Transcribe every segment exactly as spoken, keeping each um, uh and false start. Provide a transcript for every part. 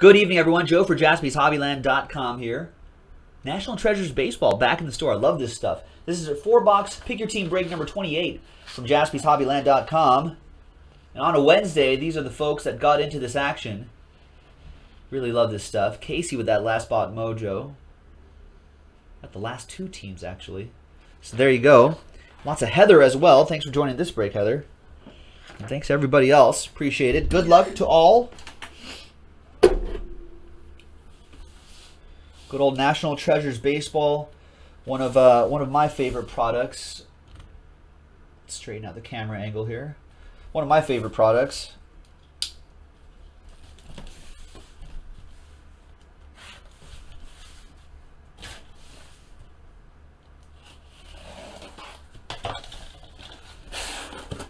Good evening, everyone. Joe for Jaspys Hobby Land dot com here. National Treasures Baseball back in the store. I love this stuff. This is a four-box Pick Your Team break number twenty-eight from Jaspys Hobby Land dot com. And on a Wednesday, these are the folks that got into this action. Really love this stuff. Casey with that last spot mojo. Got the last two teams, actually. So there you go. Lots of Heather as well. Thanks for joining this break, Heather. And thanks to everybody else. Appreciate it. Good luck to all. Good old National Treasures Baseball, one of uh, one of my favorite products. Let's straighten out the camera angle here. One of my favorite products.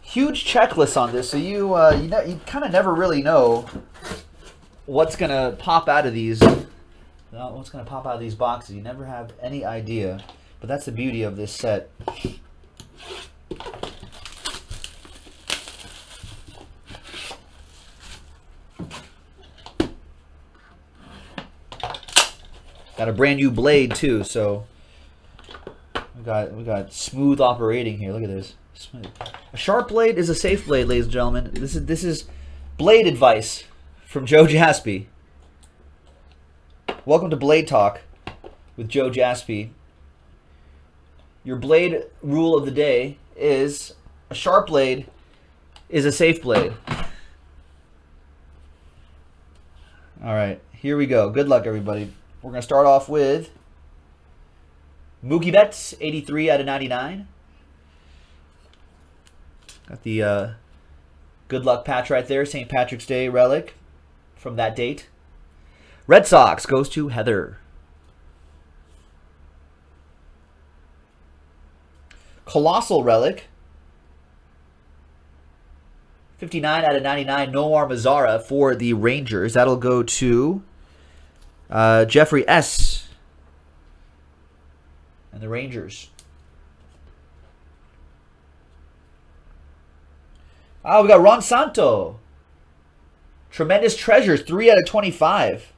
Huge checklist on this, so you uh, you know you kind of never really know what's gonna pop out of these. Now, what's going to pop out of these boxes? You never have any idea, but that's the beauty of this set. Got a brand new blade too, so we got we got smooth operating here. Look at this, smooth. A sharp blade is a safe blade, ladies and gentlemen. This is this is blade advice from Joe Jaspy. Welcome to Blade Talk with Joe Jaspy. Your blade rule of the day is a sharp blade is a safe blade. All right, here we go. Good luck, everybody. We're going to start off with Mookie Betts, eighty-three out of ninety-nine. Got the uh, good luck patch right there, Saint Patrick's Day relic from that date. Red Sox goes to Heather. Colossal relic. fifty-nine out of ninety-nine. Nomar Mazzara for the Rangers. That'll go to uh, Jeffrey S. and the Rangers. Oh, we got Ron Santo. Tremendous treasures. three out of twenty-five.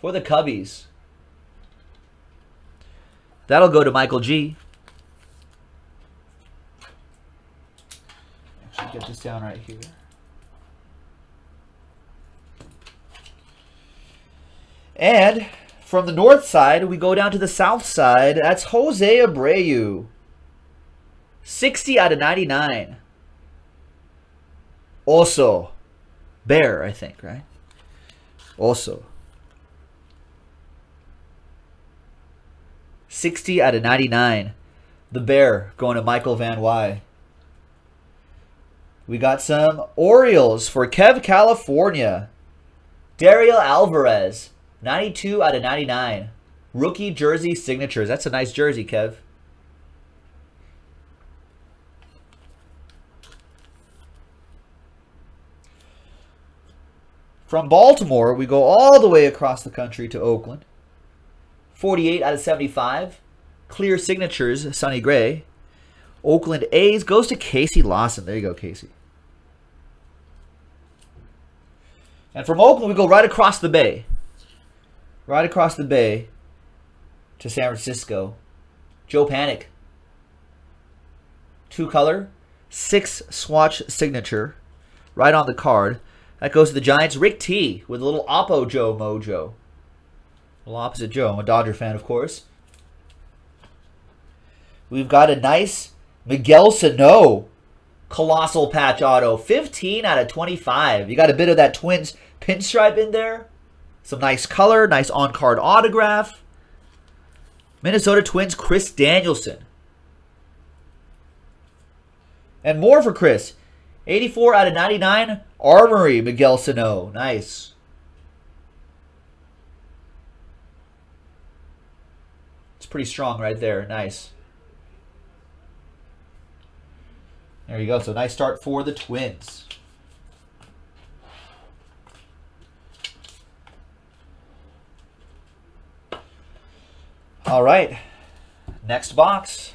For the Cubbies. That'll go to Michael G. Actually, get this down right here. And from the north side, we go down to the south side. That's Jose Abreu. sixty out of ninety-nine. Also. Bear, I think, right? Also. sixty out of ninety-nine. The Bear going to Michael Van Wy. We got some Orioles for Kev California. Dariel Alvarez, ninety-two out of ninety-nine. Rookie jersey signatures. That's a nice jersey, Kev. From Baltimore, we go all the way across the country to Oakland. forty-eight out of seventy-five. Clear signatures, Sonny Gray. Oakland A's goes to Casey Lawson. There you go, Casey. And from Oakland, we go right across the bay. Right across the bay to San Francisco. Joe Panik. Two color, six swatch signature. Right on the card. That goes to the Giants. Rick T with a little Oppo Joe mojo. Well, opposite Joe. I'm a Dodger fan, of course. We've got a nice Miguel Sano Colossal Patch Auto. fifteen out of twenty-five. You got a bit of that Twins pinstripe in there. Some nice color. Nice on-card autograph. Minnesota Twins Chris Danielson. And more for Chris. eighty-four out of ninety-nine. Armory Miguel Sano. Nice. Pretty strong right there. Nice. There you go. So nice start for the Twins. All right. Next box.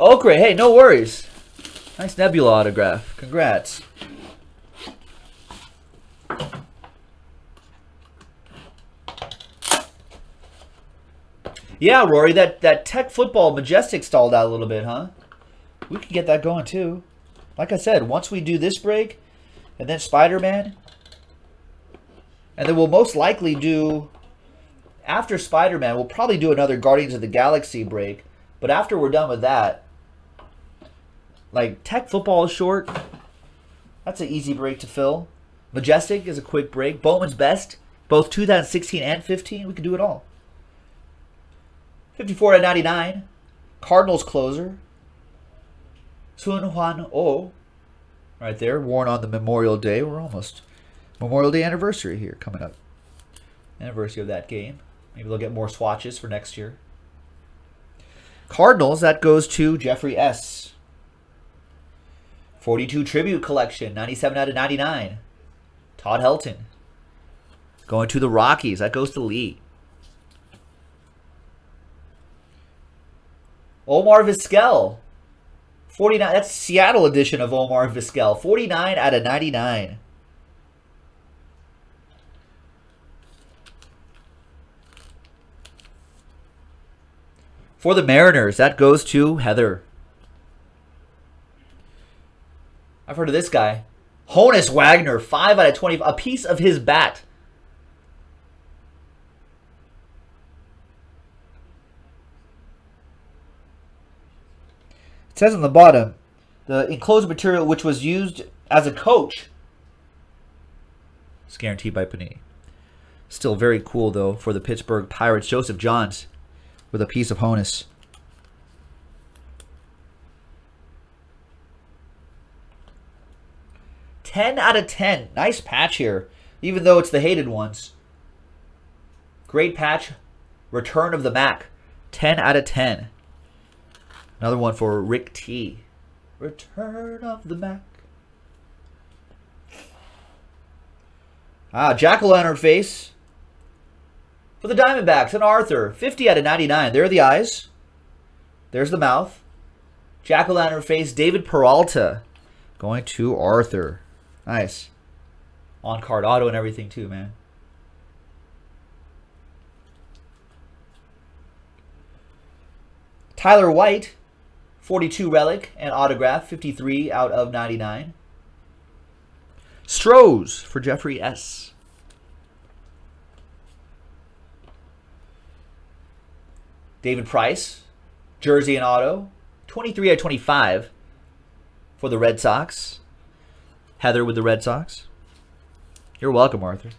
Okra. Hey, no worries. Nice Nebula autograph. Congrats. Yeah, Rory, that, that Tech Football Majestic stalled out a little bit, huh? We can get that going, too. Like I said, once we do this break, and then Spider-Man, and then we'll most likely do, after Spider-Man, we'll probably do another Guardians of the Galaxy break, but after we're done with that, like, Tech Football is short. That's an easy break to fill. Majestic is a quick break. Bowman's Best, both two thousand sixteen and fifteen, we can do it all. fifty-four out of ninety-nine, Cardinals closer, Sun Hwan Oh, right there, worn on the Memorial Day. We're almost Memorial Day anniversary here coming up. Anniversary of that game. Maybe they'll get more swatches for next year. Cardinals, that goes to Jeffrey S. forty-two Tribute Collection, ninety-seven out of ninety-nine, Todd Helton. Going to the Rockies, that goes to Lee. Omar Vizquel, forty-nine. That's Seattle edition of Omar Vizquel, forty-nine out of ninety-nine. For the Mariners, that goes to Heather. I've heard of this guy, Honus Wagner, five out of twenty, a piece of his bat. It says on the bottom, the enclosed material which was used as a coach. It's guaranteed by Panini. Still very cool, though, for the Pittsburgh Pirates. Joseph Johns with a piece of Honus. ten out of ten. Nice patch here, even though it's the hated ones. Great patch. Return of the Mac. ten out of ten. Another one for Rick T. Return of the Mac. Ah, Jack-o'-lantern face. For the Diamondbacks, an Arthur. fifty out of ninety-nine. There are the eyes. There's the mouth. Jack-o'-lantern face, David Peralta. Going to Arthur. Nice. On-card auto and everything too, man. Tyler White. forty-two relic and autograph, fifty-three out of ninety-nine. Strohs for Jeffrey S. David Price, jersey and auto, twenty-three out of twenty-five for the Red Sox. Heather with the Red Sox. You're welcome, Arthur.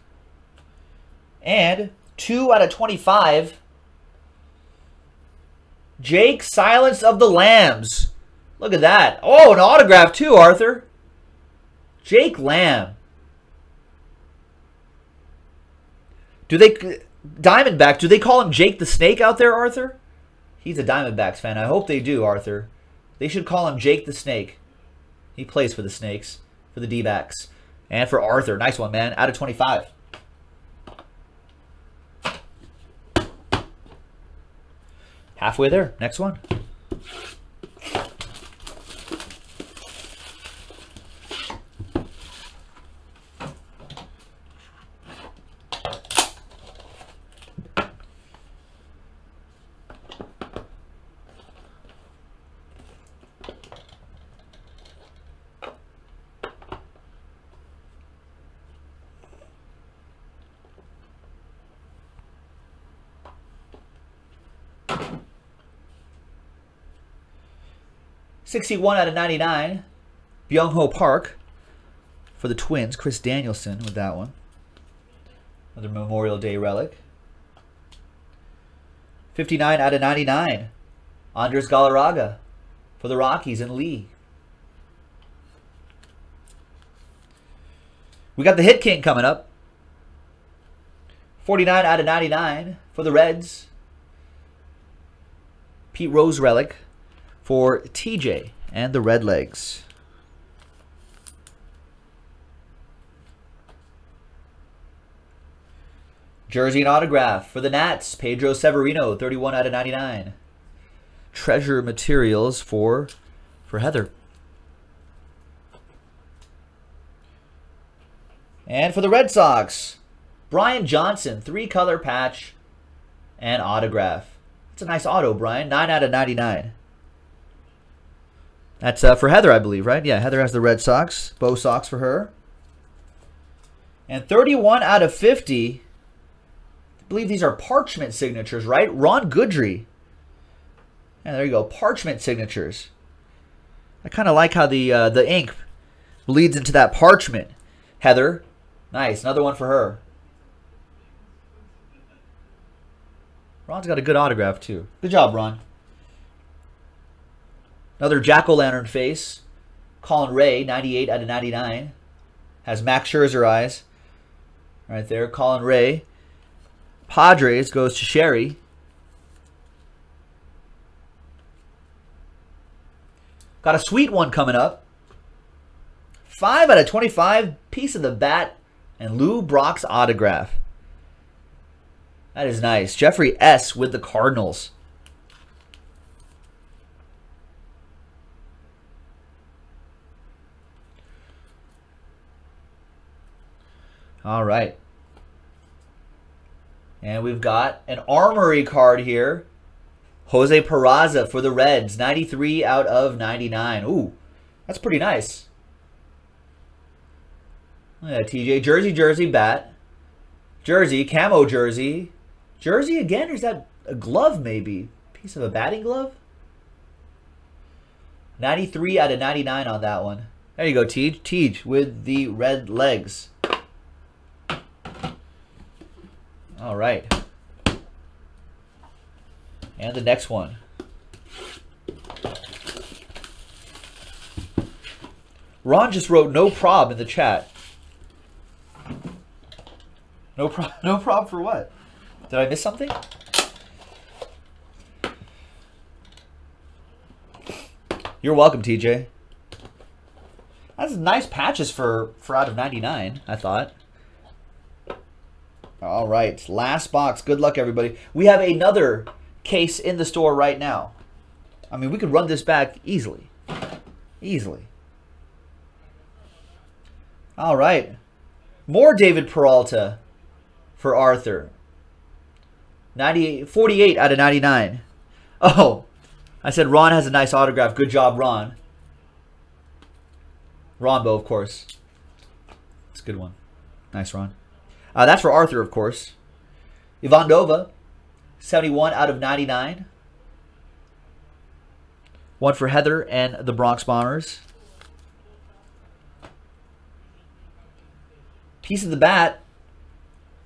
And two out of twenty-five. Jake, Silence of the Lambs. Look at that. Oh, an autograph too, Arthur. Jake Lamb. Do they, Diamondback, do they call him Jake the Snake out there, Arthur? He's a Diamondbacks fan. I hope they do, Arthur. They should call him Jake the Snake. He plays for the Snakes, for the D-backs, and for Arthur. Nice one, man. out of twenty-five. Halfway there. Next one. sixty-one out of ninety-nine, Byung-Ho Park for the Twins. Chris Danielson with that one. Another Memorial Day relic. fifty-nine out of ninety-nine, Andres Galarraga for the Rockies and Lee. We got the Hit King coming up. forty-nine out of ninety-nine for the Reds. Pete Rose relic for T J and the Redlegs. Jersey and autograph for the Nats, Pedro Severino, thirty-one out of ninety-nine. Treasure materials for, for Heather. And for the Red Sox, Brian Johnson, three-color patch and autograph. It's a nice auto, Brian. nine out of ninety-nine. That's uh, for Heather, I believe, right? Yeah, Heather has the Red Sox. Bo Sox for her. And thirty-one out of fifty. I believe these are parchment signatures, right? Ron Goodrie. And there you go, parchment signatures. I kind of like how the uh, the ink bleeds into that parchment. Heather, nice. Another one for her. Ron's got a good autograph, too. Good job, Ron. Another jack-o'-lantern face. Colin Ray, ninety-eight out of ninety-nine. Has Max Scherzer eyes. Right there, Colin Ray. Padres goes to Sherry. Got a sweet one coming up. five out of twenty-five, piece of the bat, and Lou Brock's autograph. That is nice. Jeffrey S. with the Cardinals. All right. And we've got an Armory card here. Jose Peraza for the Reds. ninety-three out of ninety-nine. Ooh, that's pretty nice. Yeah, T J. Jersey, jersey, bat. Jersey, camo jersey. Jersey again? Or is that a glove maybe? Piece of a batting glove? ninety-three out of ninety-nine on that one. There you go, Tej. Tej with the red legs. All right. And the next one. Ron just wrote no prob in the chat. No prob, no prob for what? Did I miss something? You're welcome, T J. That's nice patches for, for out of ninety-nine, I thought. All right, last box. Good luck, everybody. We have another case in the store right now. I mean, we could run this back easily. Easily. All right. More David Peralta. For Arthur, forty-eight out of ninety-nine. Oh, I said Ron has a nice autograph. Good job, Ron. Rombo, of course. It's a good one. Nice, Ron. Uh, that's for Arthur, of course. Ivandova, seventy-one out of ninety-nine. One for Heather and the Bronx Bombers. Piece of the bat.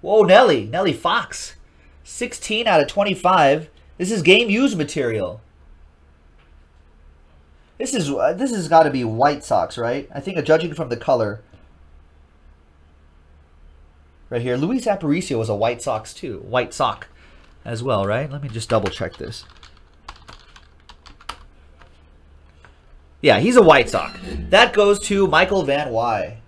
Whoa, Nelly. Nelly Fox. sixteen out of twenty-five. This is game used material. This is uh, this has got to be White Sox, right? I think, uh, judging from the color. Right here. Luis Aparicio was a White Sox, too. White Sox as well, right? Let me just double check this. Yeah, he's a White Sox. That goes to Michael Van Wy.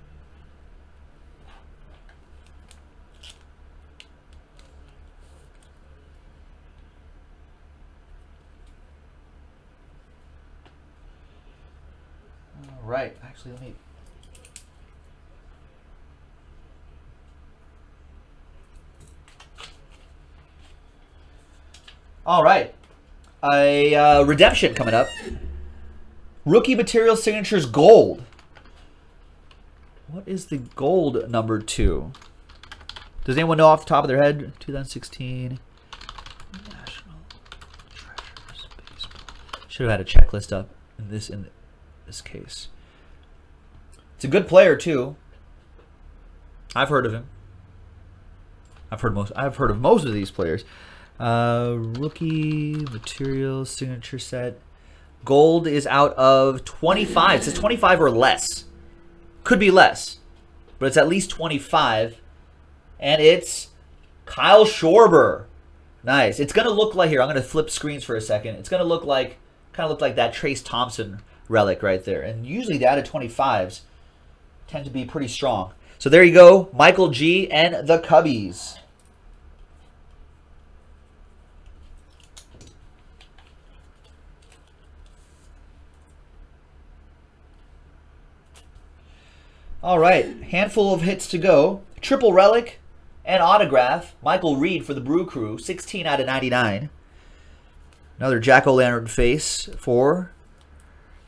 Right, actually, let me. All right, a uh, redemption coming up. Rookie material signatures gold. What is the gold number two? Does anyone know off the top of their head? two thousand sixteen. National Treasures Baseball. Should have had a checklist up in this in this case. It's a good player too. I've heard of him. I've heard most. I've heard of most of these players. Uh, rookie material signature set. Gold is out of twenty-five. It says twenty-five or less. Could be less, but it's at least twenty-five. And it's Kyle Schwarber. Nice. It's gonna look like here. I'm gonna flip screens for a second. It's gonna look like kind of look like that Trace Thompson relic right there. And usually the out of twenty-fives tend to be pretty strong. So there you go, Michael G and the Cubbies. All right, handful of hits to go. Triple relic and autograph. Michael Reed for the Brew Crew, sixteen out of ninety-nine. Another jack-o'-lantern face for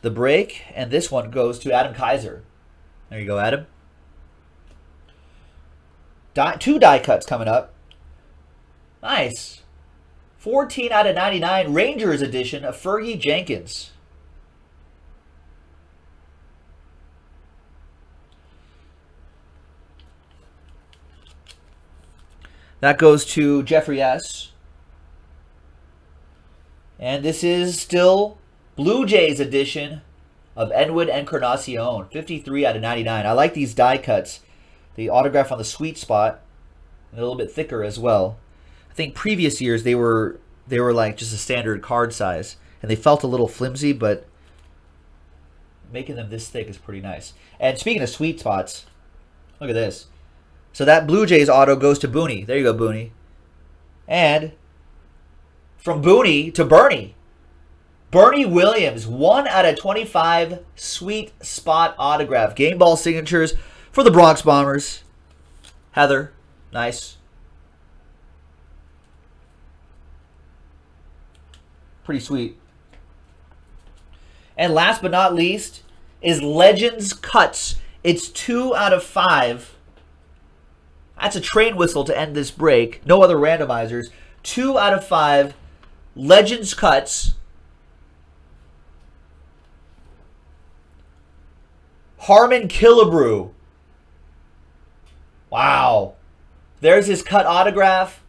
the break. And this one goes to Adam Kaiser. There you go, Adam. Die, two die cuts coming up. Nice. fourteen out of ninety-nine, Rangers edition of Fergie Jenkins. That goes to Jeffrey S. And this is still Blue Jays edition of Edwin Encarnacion, fifty-three out of ninety-nine. I like these die cuts. The autograph on the sweet spot, and a little bit thicker as well. I think previous years they were they were like just a standard card size, and they felt a little flimsy, but making them this thick is pretty nice. And speaking of sweet spots, look at this. So that Blue Jays auto goes to Booney. There you go, Booney. And from Booney to Bernie. Bernie Williams, one out of twenty-five sweet spot autograph. Game ball signatures for the Bronx Bombers. Heather, nice. Pretty sweet. And last but not least is Legends Cuts. It's two out of five. That's a train whistle to end this break. No other randomizers. Two out of five Legends Cuts. Harmon Killebrew. Wow. There's his cut autograph.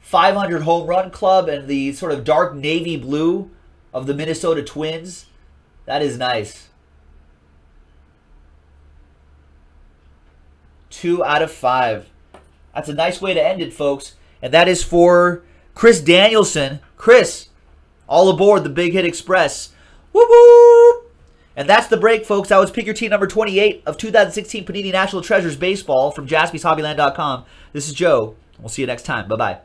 five hundred home run club and the sort of dark navy blue of the Minnesota Twins. That is nice. Two out of five. That's a nice way to end it, folks. And that is for Chris Danielson. Chris, all aboard the Big Hit Express. Whoop, whoop. And that's the break, folks. That was Pick Your Team number twenty-eight of two thousand sixteen Panini National Treasures Baseball from Jaspys Hobby Land dot com. This is Joe. We'll see you next time. Bye-bye.